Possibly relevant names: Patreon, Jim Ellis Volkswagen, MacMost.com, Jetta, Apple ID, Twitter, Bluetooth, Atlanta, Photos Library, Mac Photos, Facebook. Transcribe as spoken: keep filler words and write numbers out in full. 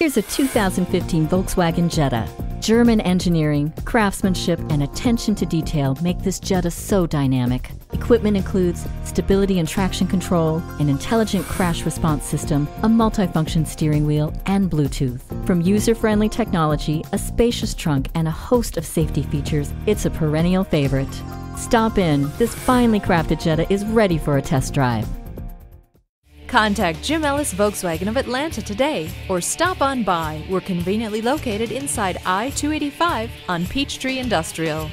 Here's a two thousand fifteen Volkswagen Jetta. German engineering, craftsmanship, and attention to detail make this Jetta so dynamic. Equipment includes stability and traction control, an intelligent crash response system, a multifunction steering wheel, and Bluetooth. From user-friendly technology, a spacious trunk, and a host of safety features, it's a perennial favorite. Stop in. This finely crafted Jetta is ready for a test drive. Contact Jim Ellis Volkswagen of Atlanta today or stop on by. We're conveniently located inside I two eighty-five on Peachtree Industrial.